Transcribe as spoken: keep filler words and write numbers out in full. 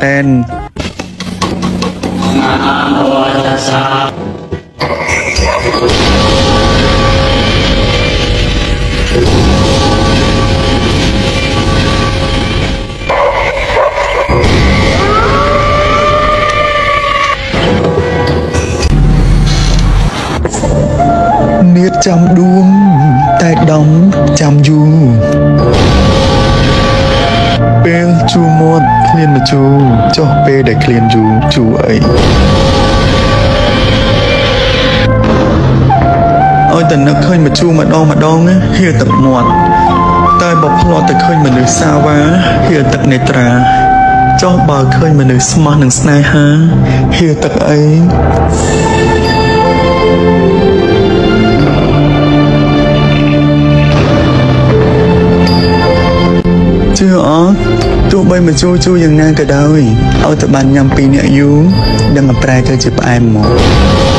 natin. Niết trong đuông, tay đóng chăm du. Bê chu môn, liên mà chu, cho bê để liên du chu ấy. Ôi tần nó khơi mà chu mà đo mà đong á, hìa tập mọt. Tai bọc lọ tật khơi mà nơi xa quá, hìa tập nề trà. Cho bà khơi mà nơi smart nâng snai ha, hìa tập ấy. Chưa ớt, tụi bây mà chua chua dần ngang cả đời. Ôi tụi bạn nhằm pin nẹ dú, đang ngập ra chơi chụp ai một.